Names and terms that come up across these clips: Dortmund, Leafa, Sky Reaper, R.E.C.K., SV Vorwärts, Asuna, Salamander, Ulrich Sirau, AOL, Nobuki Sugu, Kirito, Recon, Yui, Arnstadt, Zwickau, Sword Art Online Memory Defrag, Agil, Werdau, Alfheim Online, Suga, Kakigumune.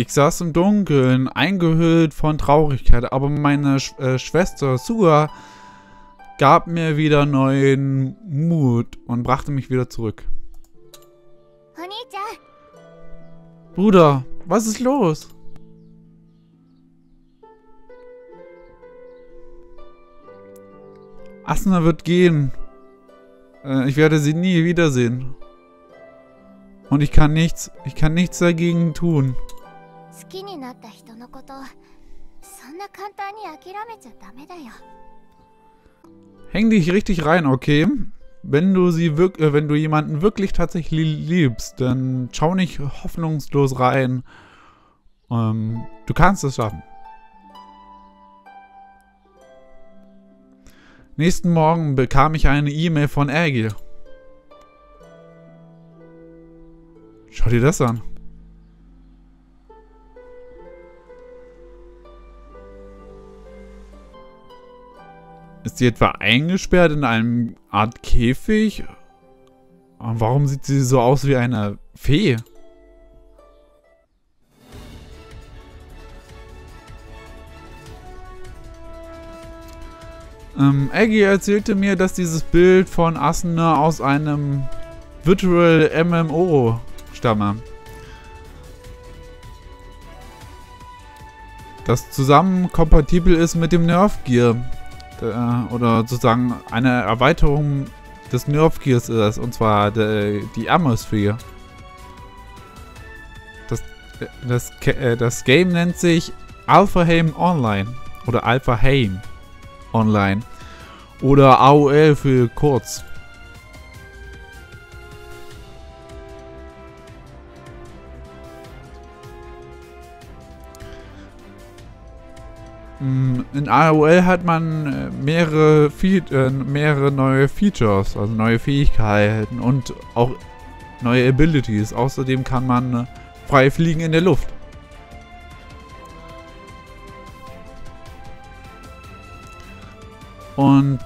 Ich saß im Dunkeln, eingehüllt von Traurigkeit, aber meine Schwester Suga gab mir wieder neuen Mut und brachte mich wieder zurück. Bruder, was ist los? Asuna wird gehen. Ich werde sie nie wiedersehen. Und ich kann nichts dagegen tun. Häng dich richtig rein, okay? Wenn du jemanden wirklich tatsächlich liebst, dann schau nicht hoffnungslos rein. Du kannst es schaffen. Nächsten Morgen bekam ich eine E-Mail von Agil. Schau dir das an. Ist sie etwa eingesperrt in einem Art Käfig? Und warum sieht sie so aus wie eine Fee? Aggie erzählte mir, dass dieses Bild von Asuna aus einem Virtual MMO stamme. Das zusammen kompatibel ist mit dem Nerve Gear. Oder sozusagen eine Erweiterung des Nerve Gears ist, und zwar die Atmosphäre. Das Game nennt sich Alfheim Online oder Alfheim Online oder AOL für kurz. In AOL hat man mehrere neue Features, also neue Fähigkeiten und auch neue Abilities. Außerdem kann man frei fliegen in der Luft. Und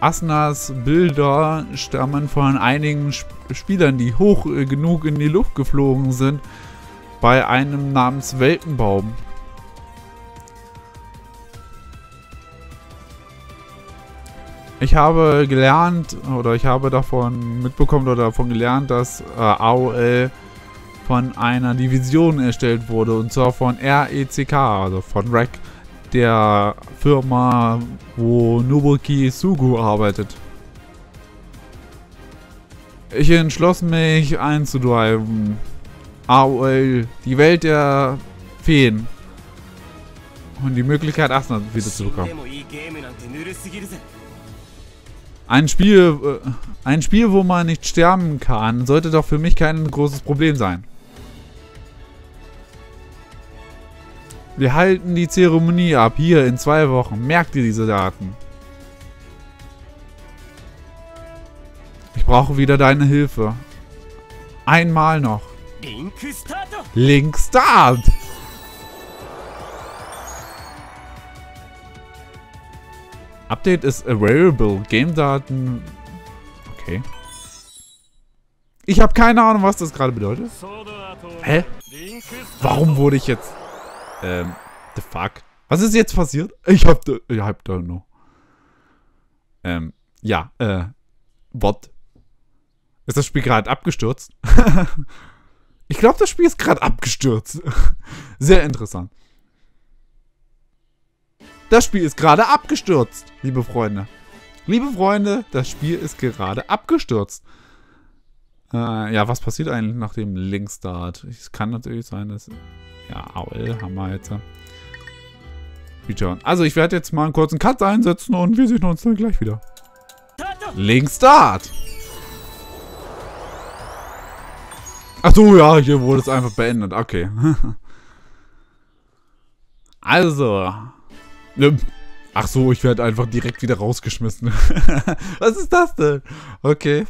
Asunas Bilder stammen von einigen Spielern, die hoch genug in die Luft geflogen sind, bei einem namens Weltenbaum. Ich habe gelernt, oder ich habe davon gelernt, dass AOL von einer Division erstellt wurde, und zwar von R.E.C.K., also von R.E.C.K., der Firma, wo Nobuki Sugu arbeitet. Ich entschloss mich einzudreiben. AOL, die Welt der Feen. Und die Möglichkeit, Asuna wiederzubekommen. Ein Spiel, wo man nicht sterben kann, sollte doch für mich kein großes Problem sein. Wir halten die Zeremonie ab, hier in 2 Wochen. Merkt ihr diese Daten? Ich brauche wieder deine Hilfe. Einmal noch. Link Start! Update ist available. Game-Daten. Okay. Ich habe keine Ahnung, was das gerade bedeutet. Hä? Warum wurde ich jetzt... the fuck? Was ist jetzt passiert? Ich hab da noch. Ja, what? Ist das Spiel gerade abgestürzt? Ich glaube, das Spiel ist gerade abgestürzt. Sehr interessant. Das Spiel ist gerade abgestürzt, liebe Freunde. Liebe Freunde, das Spiel ist gerade abgestürzt. Ja, was passiert eigentlich nach dem Link-Start? Es kann natürlich sein, dass... Ja, AOL haben wir jetzt. Return. Also, ich werde jetzt mal einen kurzen Cut einsetzen und wir sehen uns dann gleich wieder. Link-Start! Achso, ja, hier wurde es einfach beendet. Okay. Also... Ach so, ich werde einfach direkt wieder rausgeschmissen. Was ist das denn? Okay.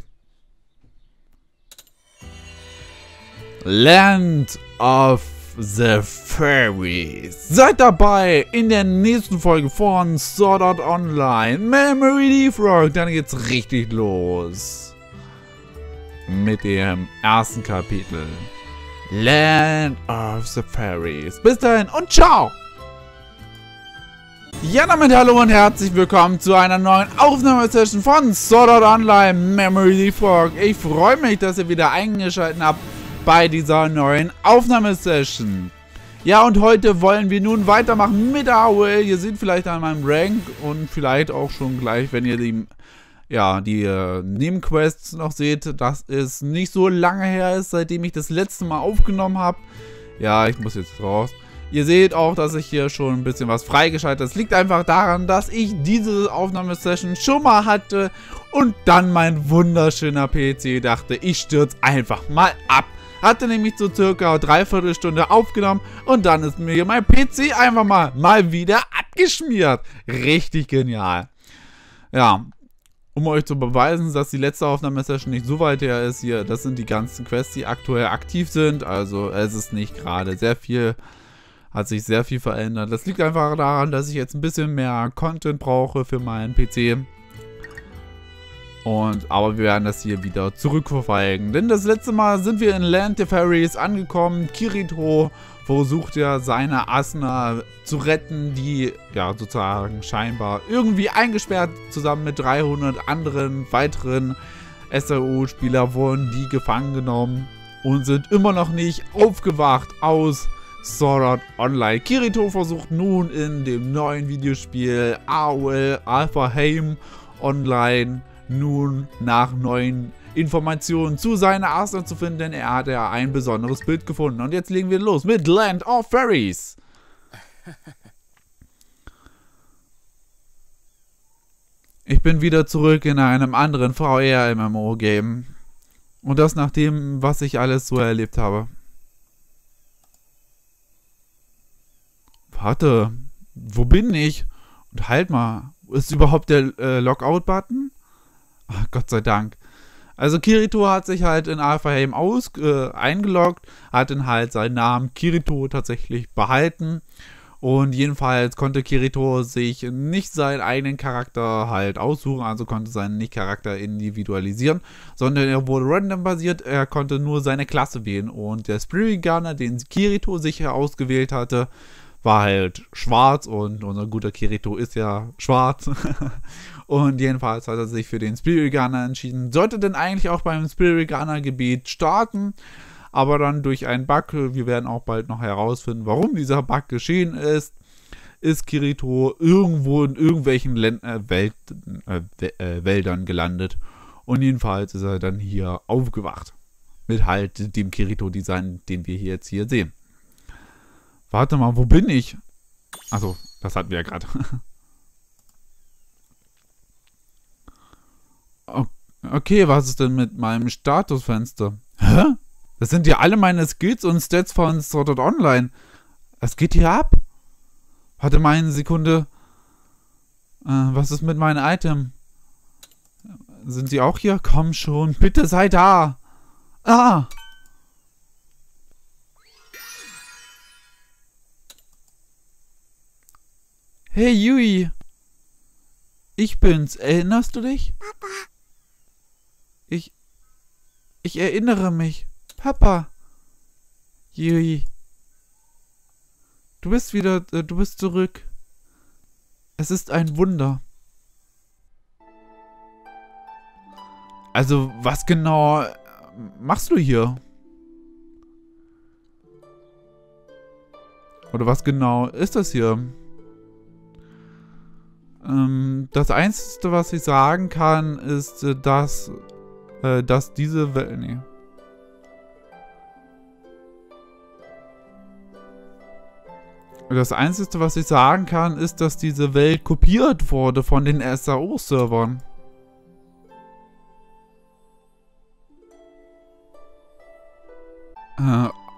Land of the Fairies. Seid dabei in der nächsten Folge von Sword Art Online Memory Defrag. Dann geht's richtig los mit dem ersten Kapitel. Land of the Fairies. Bis dahin und ciao! Ja, damit hallo und herzlich willkommen zu einer neuen Aufnahmesession von Sword Art Online Memory Defrag. Ich freue mich, dass ihr wieder eingeschaltet habt bei dieser neuen Aufnahmesession. Ja, und heute wollen wir nun weitermachen mit AOL. Ihr seht vielleicht an meinem Rank und vielleicht auch schon gleich, wenn ihr die... Ja, die Nebenquests noch seht, dass es nicht so lange her ist, seitdem ich das letzte Mal aufgenommen habe. Ja, ich muss jetzt raus. Ihr seht auch, dass ich hier schon ein bisschen was freigeschaltet habe. Das liegt einfach daran, dass ich diese Aufnahmesession schon mal hatte und dann mein wunderschöner PC dachte, ich stürze einfach mal ab. Hatte nämlich so circa 3/4 Stunde aufgenommen und dann ist mir mein PC einfach mal wieder abgeschmiert. Richtig genial. Ja. Um euch zu beweisen, dass die letzte Aufnahmesession nicht so weit her ist, hier, das sind die ganzen Quests, die aktuell aktiv sind, also es ist nicht gerade sehr viel, hat sich sehr viel verändert. Das liegt einfach daran, dass ich jetzt ein bisschen mehr Content brauche für meinen PC. Und, aber wir werden das hier wieder zurückverfolgen, denn das letzte Mal sind wir in Land of Fairies angekommen. Kirito versucht ja seine Asuna zu retten, die ja sozusagen scheinbar irgendwie eingesperrt zusammen mit 300 anderen weiteren SAO-Spieler wurden die gefangen genommen und sind immer noch nicht aufgewacht aus Sword Art Online. Kirito versucht nun in dem neuen Videospiel AOL Alfheim Online nun nach neuen Informationen zu seiner Asuna zu finden, denn er hat ja ein besonderes Bild gefunden. Und jetzt legen wir los mit Land of Fairies. Ich bin wieder zurück in einem anderen VR-MMO-Game. Und das nach dem, was ich alles so erlebt habe. Warte, wo bin ich? Und halt mal, ist überhaupt der Logout-Button? Ach, Gott sei Dank. Also Kirito hat sich halt in Alfheim eingeloggt, hat dann halt seinen Namen Kirito tatsächlich behalten. Und jedenfalls konnte Kirito sich nicht seinen eigenen Charakter halt aussuchen, also konnte seinen Nicht-Charakter individualisieren, sondern er wurde random-basiert, er konnte nur seine Klasse wählen. Und der Spirit Gunner, den Kirito sich ausgewählt hatte, war halt schwarz und unser guter Kirito ist ja schwarz. Und jedenfalls hat er sich für den Spirit Gunner entschieden. Sollte denn eigentlich auch beim Spirit Gunner Gebiet starten, aber dann durch einen Bug, wir werden auch bald noch herausfinden, warum dieser Bug geschehen ist Kirito irgendwo in irgendwelchen Wäldern gelandet. Und jedenfalls ist er dann hier aufgewacht. Mit halt dem Kirito-Design, den wir hier jetzt hier sehen. Warte mal, wo bin ich? Achso, das hatten wir ja gerade. Okay, was ist denn mit meinem Statusfenster? Hä? Das sind ja alle meine Skills und Stats von Sword Art Online. Was geht hier ab? Warte mal eine Sekunde. Was ist mit meinen Items? Sind sie auch hier? Komm schon, bitte sei da. Ah! Hey Yui, ich bin's, erinnerst du dich? Papa. Ich erinnere mich. Papa. Yui. Du bist zurück. Es ist ein Wunder. Also, was genau machst du hier? Oder was genau ist das hier? Das Einzige, was ich sagen kann, ist, dass diese Welt... Nee. Das Einzige, was ich sagen kann, ist, dass diese Welt kopiert wurde von den SAO-Servern.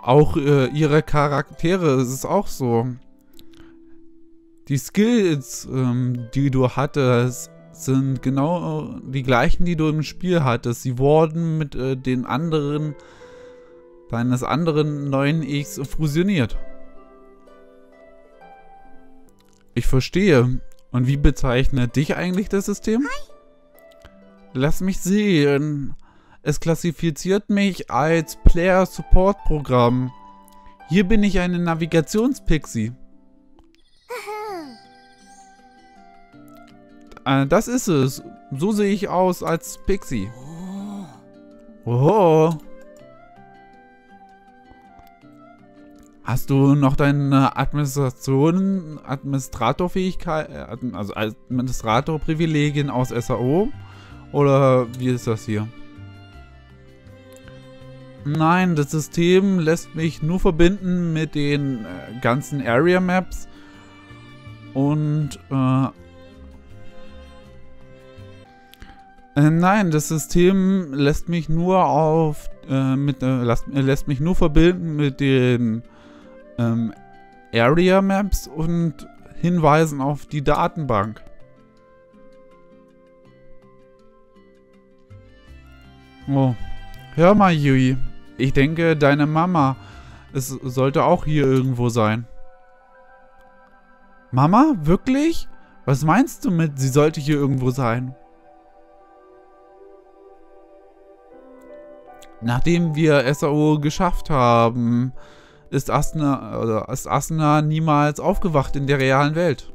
Auch ihre Charaktere, es ist auch so. Die Skills, die du hattest, sind genau die gleichen, die du im Spiel hattest. Sie wurden mit deines anderen neuen Ichs fusioniert. Ich verstehe. Und wie bezeichnet dich eigentlich das System? Hi. Lass mich sehen. Es klassifiziert mich als Player Support Programm. Hier bin ich eine Navigationspixie. Das ist es. So sehe ich aus als Pixie. Oho. Hast du noch deine Administratorfähigkeiten, also Administratorprivilegien aus SAO? Oder wie ist das hier? Nein, das System lässt mich nur verbinden mit den ganzen Area Maps. Und nein, das System lässt mich nur auf lässt mich nur verbinden mit den Area Maps und Hinweisen auf die Datenbank. Oh, hör mal, Yui. Ich denke, deine Mama. Es sollte auch hier irgendwo sein. Mama? Wirklich? Was meinst du mit, sie sollte hier irgendwo sein? Nachdem wir SAO geschafft haben, ist Asuna niemals aufgewacht in der realen Welt.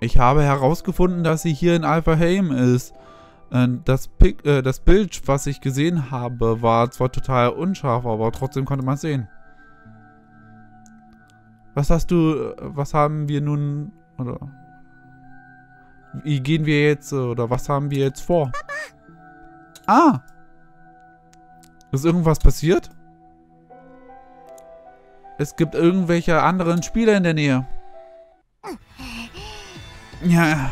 Ich habe herausgefunden, dass sie hier in Alfheim ist. Das Bild, was ich gesehen habe, war zwar total unscharf, aber trotzdem konnte man es sehen. Was haben wir nun, oder wie gehen wir jetzt, oder was haben wir jetzt vor? Ah! Ist irgendwas passiert? Es gibt irgendwelche anderen Spieler in der Nähe. Ja.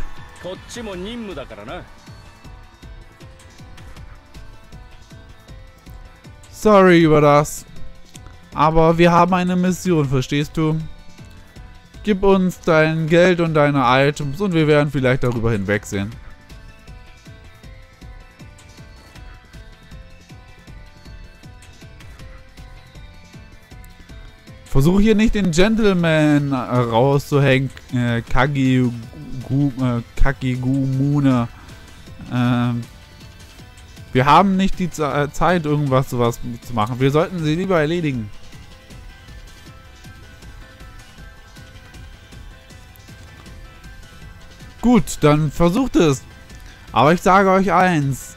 Sorry über das. Aber wir haben eine Mission, verstehst du? Gib uns dein Geld und deine Items und wir werden vielleicht darüber hinwegsehen. Versuch hier nicht den Gentleman rauszuhängen, Kakigumune. Wir haben nicht die Zeit, irgendwas sowas zu machen. Wir sollten sie lieber erledigen. Gut, dann versucht es. Aber ich sage euch eins.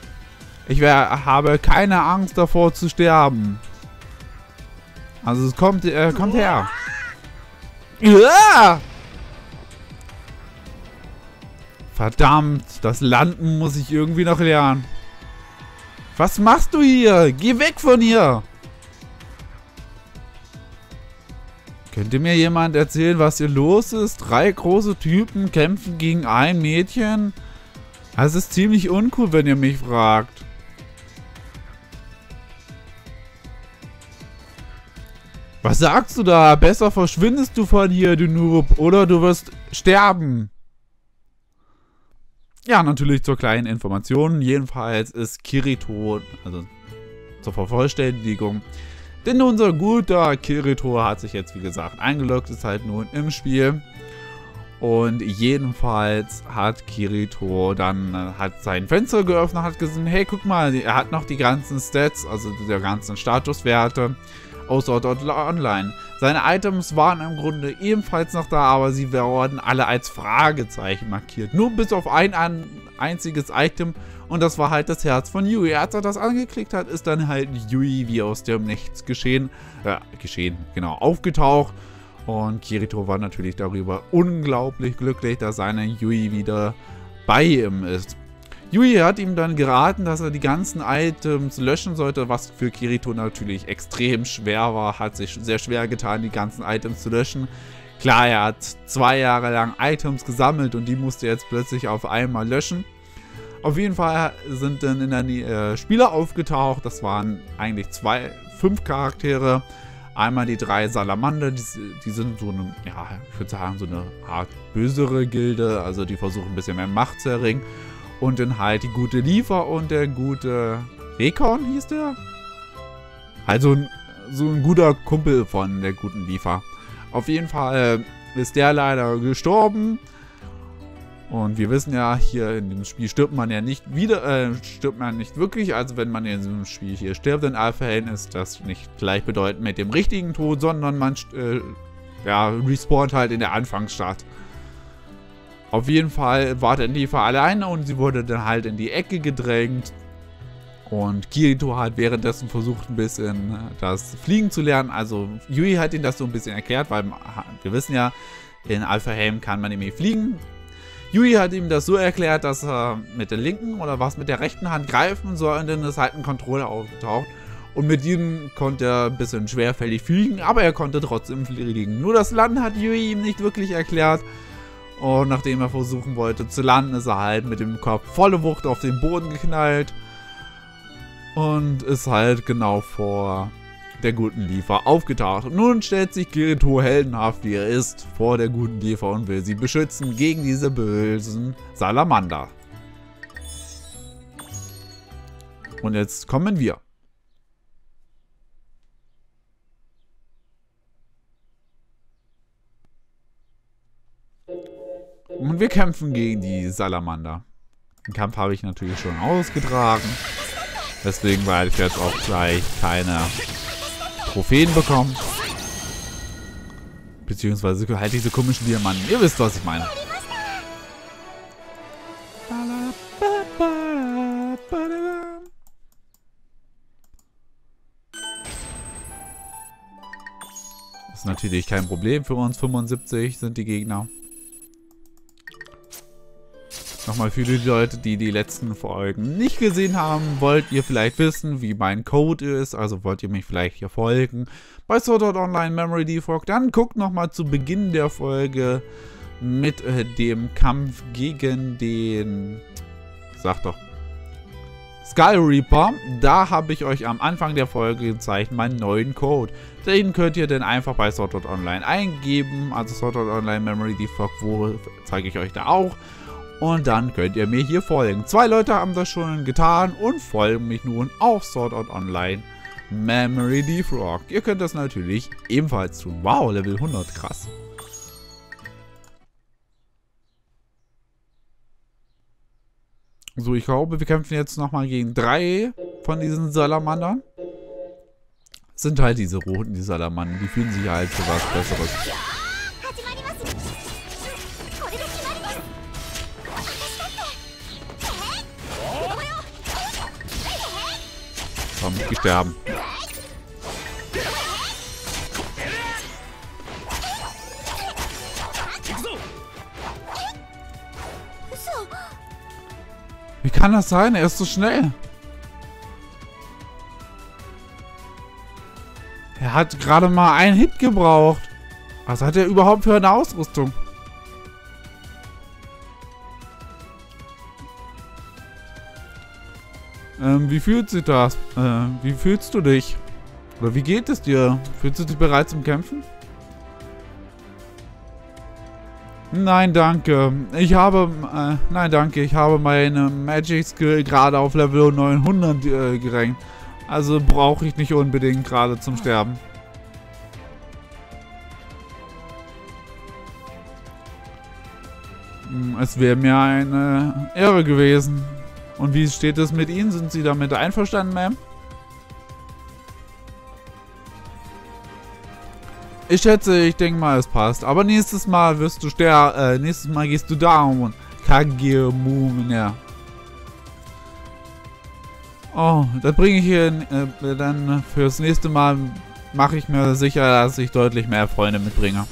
Ich habe keine Angst davor zu sterben. Also es kommt her. Ja! Verdammt, das Landen muss ich irgendwie noch lernen. Was machst du hier? Geh weg von hier! Könnt ihr mir jemand erzählen, was hier los ist? 3 große Typen kämpfen gegen ein Mädchen? Das ist ziemlich uncool, wenn ihr mich fragt. Was sagst du da? Besser verschwindest du von hier, du Noob, oder du wirst sterben. Ja, natürlich zur kleinen Information. Jedenfalls ist Kirito, also zur Vervollständigung. Denn unser guter Kirito hat sich jetzt, wie gesagt, eingeloggt, ist halt nun im Spiel. Und jedenfalls hat Kirito dann sein Fenster geöffnet, hat gesehen, hey, guck mal, er hat noch die ganzen Stats, also die ganzen Statuswerte. Sword Art Online. Seine Items waren im Grunde ebenfalls noch da, aber sie wurden alle als Fragezeichen markiert. Nur bis auf ein einziges Item und das war halt das Herz von Yui. Als er das angeklickt hat, ist dann halt Yui wie aus dem Nichts aufgetaucht. Und Kirito war natürlich darüber unglaublich glücklich, dass seine Yui wieder bei ihm ist. Yui hat ihm dann geraten, dass er die ganzen Items löschen sollte, was für Kirito natürlich extrem schwer war. Hat sich sehr schwer getan, die ganzen Items zu löschen. Klar, er hat 2 Jahre lang Items gesammelt und die musste er jetzt plötzlich auf einmal löschen. Auf jeden Fall sind dann in der Nähe Spieler aufgetaucht. Das waren eigentlich 5 Charaktere. Einmal die 3 Salamander, die sind so eine, ja, ich würde sagen, so eine hart bösere Gilde. Also die versuchen ein bisschen mehr Macht zu erringen. Und dann halt die gute Leafa und der gute Recon hieß der. Halt so ein guter Kumpel von der guten Leafa. Auf jeden Fall ist der leider gestorben. Und wir wissen ja, hier in dem Spiel stirbt man ja nicht wieder, stirbt man nicht wirklich. Also wenn man in diesem Spiel hier stirbt in Alpha-Helden, ist das nicht gleichbedeutend mit dem richtigen Tod, sondern man ja, respawnt halt in der Anfangsstadt. Auf jeden Fall war dann Leafa alleine und sie wurde dann halt in die Ecke gedrängt. Und Kirito hat währenddessen versucht, ein bisschen das Fliegen zu lernen. Also Yui hat ihnen das so ein bisschen erklärt, weil wir wissen ja, in Alpheim kann man nämlich fliegen. Yui hat ihm das so erklärt, dass er mit der linken oder was mit der rechten Hand greifen soll, und dann ist halt ein Controller aufgetaucht. Und mit ihm konnte er ein bisschen schwerfällig fliegen, aber er konnte trotzdem fliegen. Nur das Landen hat Yui ihm nicht wirklich erklärt. Und nachdem er versuchen wollte zu landen, ist er halt mit dem Kopf volle Wucht auf den Boden geknallt. Und ist halt genau vor der guten Leafa aufgetaucht. Und nun stellt sich Kirito heldenhaft, wie er ist, vor der guten Leafa und will sie beschützen gegen diese bösen Salamander. Und jetzt kommen wir. Und wir kämpfen gegen die Salamander. Den Kampf habe ich natürlich schon ausgetragen. Deswegen werde ich jetzt auch gleich keine Trophäen bekommen. Beziehungsweise halt diese komischen Diamanten. Ihr wisst, was ich meine. Das ist natürlich kein Problem für uns. 75 sind die Gegner. Nochmal für die Leute, die die letzten Folgen nicht gesehen haben, wollt ihr vielleicht wissen, wie mein Code ist, also wollt ihr mich vielleicht hier folgen bei Sword Art Online Memory Defrag, dann guckt nochmal zu Beginn der Folge mit dem Kampf gegen den, sag doch, Sky Reaper. Da habe ich euch am Anfang der Folge gezeigt, meinen neuen Code. Den könnt ihr dann einfach bei Sword Art Online eingeben, also Sword Art Online Memory Defrag, wo zeige ich euch da auch. Und dann könnt ihr mir hier folgen. Zwei Leute haben das schon getan und folgen mich nun auf Sword Art Online Memory Defrag. Ihr könnt das natürlich ebenfalls tun. Wow, Level 100, krass. So, ich glaube, wir kämpfen jetzt nochmal gegen 3 von diesen Salamandern. Das sind halt diese roten, die Salamander, die fühlen sich halt für was Besseres. Komm, ich sterben. Wie kann das sein? Er ist so schnell. Er hat gerade mal einen Hit gebraucht. Was hat er überhaupt für eine Ausrüstung? Wie fühlt sich das? Wie fühlst du dich? Oder wie geht es dir? Fühlst du dich bereit zum Kämpfen? Nein, danke. Ich habe meine Magic Skill gerade auf Level 900 gerankt. Also brauche ich nicht unbedingt gerade zum Sterben. Es wäre mir eine Ehre gewesen. Und wie steht es mit Ihnen? Sind Sie damit einverstanden, Ma'am? Ich schätze, ich denke mal, es passt. Aber nächstes Mal wirst du nächstes Mal gehst du down. Kagemumner. Oh, das bringe ich hier dann fürs nächste Mal mache ich mir sicher, dass ich deutlich mehr Freunde mitbringe.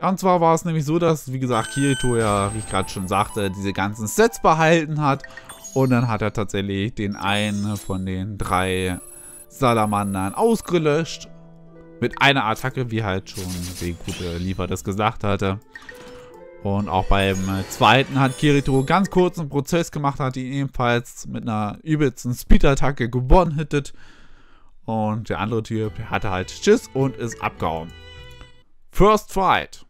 Und zwar war es nämlich so, dass, wie gesagt, Kirito ja, wie ich gerade schon sagte, diese ganzen Sets behalten hat. Und dann hat er tatsächlich den einen von den 3 Salamandern ausgelöscht. Mit einer Attacke, wie halt schon die gute Leafa das gesagt hatte. Und auch beim zweiten hat Kirito ganz kurz einen Prozess gemacht, hat ihn ebenfalls mit einer übelsten Speed-Attacke gewonnen-hittet. Und der andere Typ hatte halt Schiss und ist abgehauen. First Fight.